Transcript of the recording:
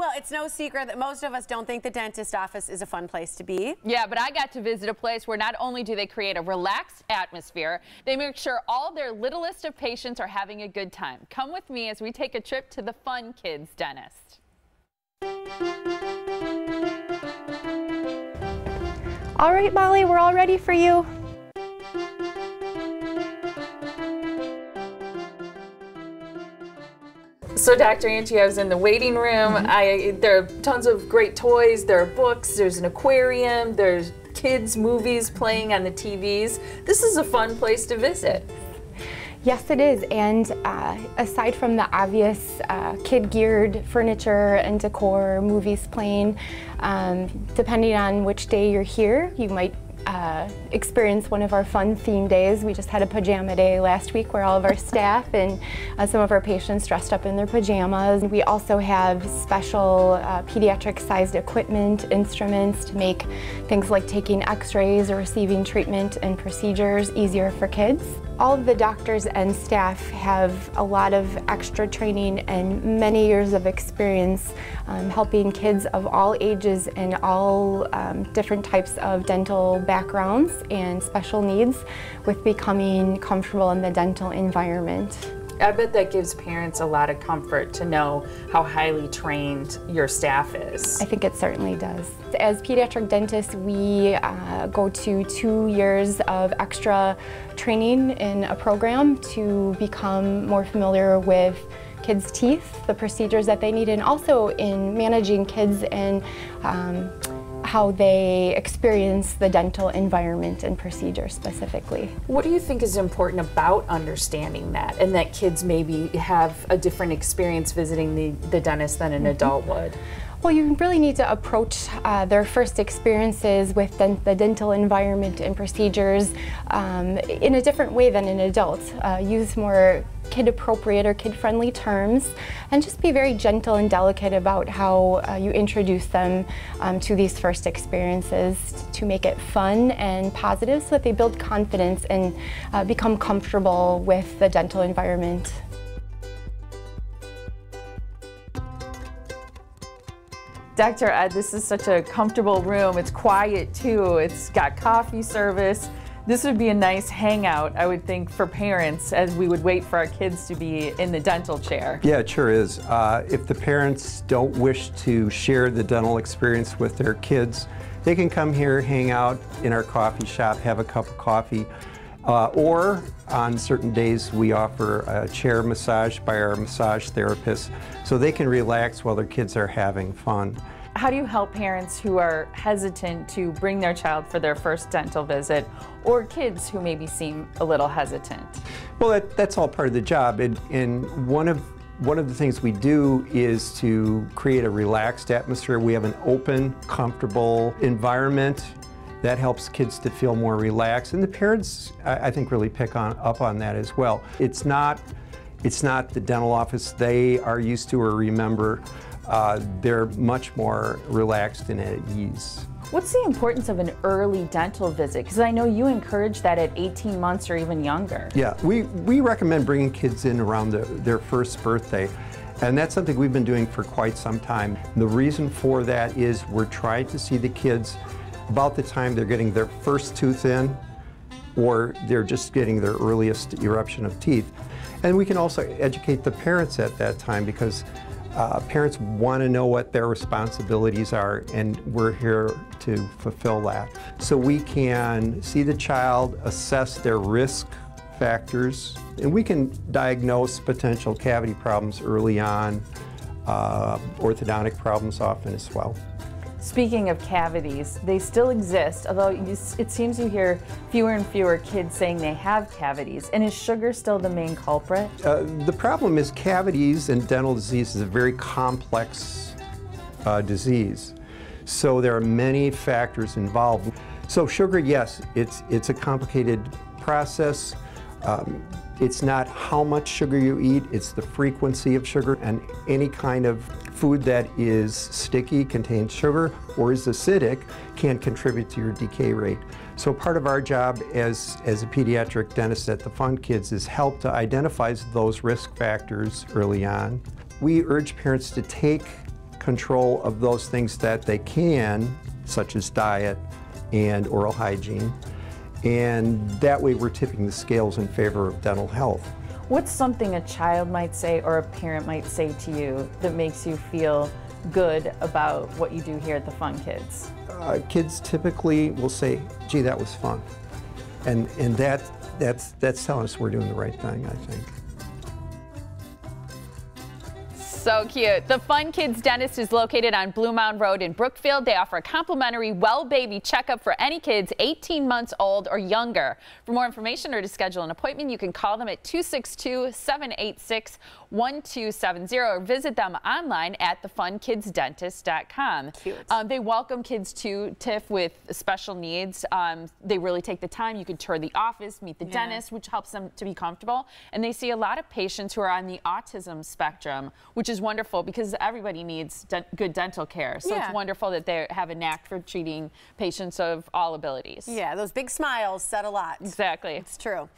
Well, it's no secret that most of us don't think the dentist office is a fun place to be. Yeah, but I got to visit a place where not only do they create a relaxed atmosphere, they make sure all their littlest of patients are having a good time. Come with me as we take a trip to the Fun Kids Dentist. All right, Molly, we're all ready for you. So, Dr. Angie, I was in the waiting room. There are tons of great toys. There are books. There's an aquarium. There's kids' movies playing on the TVs. This is a fun place to visit. Yes, it is, and aside from the obvious kid-geared furniture and decor, movies playing, depending on which day you're here, you might experience one of our fun theme days. We just had a pajama day last week where all of our staff and some of our patients dressed up in their pajamas. We also have special pediatric-sized equipment, instruments to make things like taking x-rays or receiving treatment and procedures easier for kids. All of the doctors and staff have a lot of extra training and many years of experience helping kids of all ages and all different types of dental backgrounds and special needs with becoming comfortable in the dental environment. I bet that gives parents a lot of comfort to know how highly trained your staff is. I think it certainly does. As pediatric dentists, we go to 2 years of extra training in a program to become more familiar with kids' teeth, the procedures that they need, and also in managing kids and how they experience the dental environment and procedure specifically. What do you think is important about understanding that, and that kids maybe have a different experience visiting the dentist than an adult would? Well, you really need to approach their first experiences with the dental environment and procedures in a different way than an adult. Use more kid-appropriate or kid-friendly terms, and just be very gentle and delicate about how you introduce them to these first experiences to make it fun and positive so that they build confidence and become comfortable with the dental environment. Dr. Ed, this is such a comfortable room. It's quiet too. It's got coffee service. This would be a nice hangout, I would think, for parents as we would wait for our kids to be in the dental chair. Yeah, it sure is. If the parents don't wish to share the dental experience with their kids, they can come here, hang out in our coffee shop, have a cup of coffee, or on certain days we offer a chair massage by our massage therapist so they can relax while their kids are having fun. How do you help parents who are hesitant to bring their child for their first dental visit, or kids who maybe seem a little hesitant? Well, that's all part of the job, and one of the things we do is to create a relaxed atmosphere. We have an open, comfortable environment. That helps kids to feel more relaxed, and the parents, I think, really pick up on that as well. It's not the dental office they are used to or remember. They're much more relaxed and at ease. What's the importance of an early dental visit? Because I know you encourage that at 18 months or even younger. Yeah, we recommend bringing kids in around their first birthday. And that's something we've been doing for quite some time. The reason for that is we're trying to see the kids about the time they're getting their first tooth in, or they're just getting their earliest eruption of teeth. And we can also educate the parents at that time, because parents want to know what their responsibilities are, and we're here to fulfill that. So we can see the child, assess their risk factors, and we can diagnose potential cavity problems early on, orthodontic problems often as well. Speaking of cavities, they still exist, although it seems you hear fewer and fewer kids saying they have cavities. And is sugar still the main culprit? The problem is cavities and dental disease is a very complex disease. So there are many factors involved. So sugar, yes, it's a complicated process. It's not how much sugar you eat, it's the frequency of sugar, and any kind of food that is sticky, contains sugar, or is acidic can contribute to your decay rate. So part of our job as a pediatric dentist at the Fun Kids is help to identify those risk factors early on. We urge parents to take control of those things that they can, such as diet and oral hygiene, and that way we're tipping the scales in favor of dental health. What's something a child might say or a parent might say to you that makes you feel good about what you do here at the Fun Kids? Kids typically will say, gee, that was fun. And that's telling us we're doing the right thing, I think. So cute. The Fun Kids Dentist is located on Bluemound Road in Brookfield. They offer a complimentary well baby checkup for any kids 18 months old or younger. For more information or to schedule an appointment, you can call them at 262-786-1270 or visit them online at thefunkidsdentist.com. They welcome kids to TIF with special needs. They really take the time. You can tour the office, meet the dentist, which helps them to be comfortable. And they see a lot of patients who are on the autism spectrum, which is wonderful because everybody needs good dental care. So it's wonderful that they have a knack for treating patients of all abilities. Yeah, those big smiles said a lot. Exactly. It's true.